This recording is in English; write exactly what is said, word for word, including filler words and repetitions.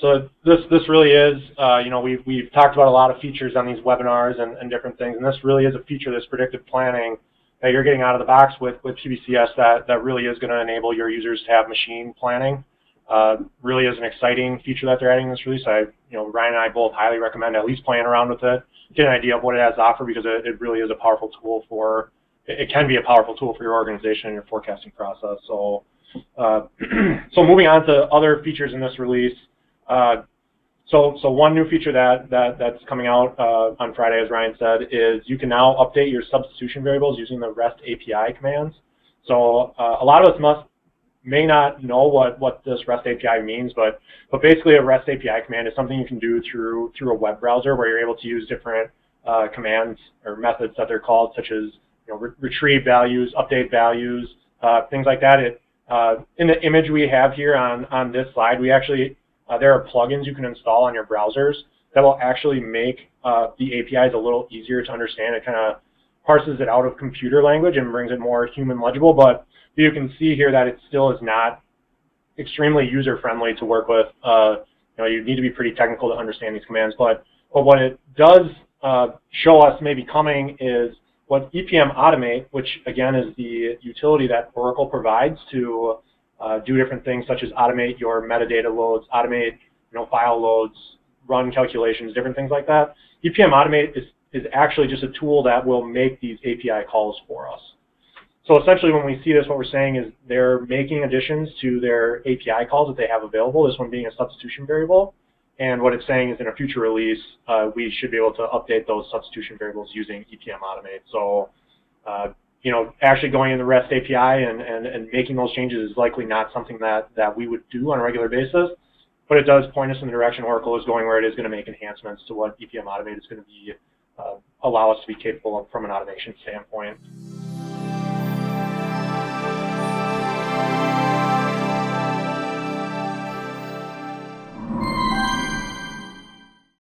So this this really is, uh, you know, we've we've talked about a lot of features on these webinars and, and different things, and this really is a feature, this predictive planning that you're getting out of the box with with P B C S that that really is going to enable your users to have machine planning. Uh, really is an exciting feature that they're adding in this release. I, you know, Ryan and I both highly recommend at least playing around with it, get an idea of what it has to offer, because it, it really is a powerful tool for, it can be a powerful tool for your organization and your forecasting process. So, uh, so moving on to other features in this release. Uh, so, so one new feature that, that, that's coming out uh, on Friday, as Ryan said, is you can now update your substitution variables using the REST A P I commands. So uh, a lot of us must may not know what, what this REST A P I means, but, but basically a REST A P I command is something you can do through, through a web browser where you're able to use different uh, commands or methods that they're called, such as you know, re retrieve values, update values, uh, things like that. It, uh, in the image we have here on, on this slide, we actually, uh, there are plugins you can install on your browsers that will actually make uh, the A P Is a little easier to understand. It kind of parses it out of computer language and brings it more human legible, but you can see here that it still is not extremely user-friendly to work with. Uh, you know, you need to be pretty technical to understand these commands, but, but what it does uh, show us maybe coming is what E P M Automate, which again is the utility that Oracle provides to uh, do different things such as automate your metadata loads, automate you know, file loads, run calculations, different things like that. E P M Automate is, is actually just a tool that will make these A P I calls for us. So essentially when we see this, what we're saying is they're making additions to their A P I calls that they have available, this one being a substitution variable. And what it's saying is in a future release, uh, we should be able to update those substitution variables using E P M Automate. So, uh, you know, actually going in the REST A P I and, and, and making those changes is likely not something that, that we would do on a regular basis, but it does point us in the direction Oracle is going, where it is going to make enhancements to what E P M Automate is going to be, uh, allow us to be capable of from an automation standpoint.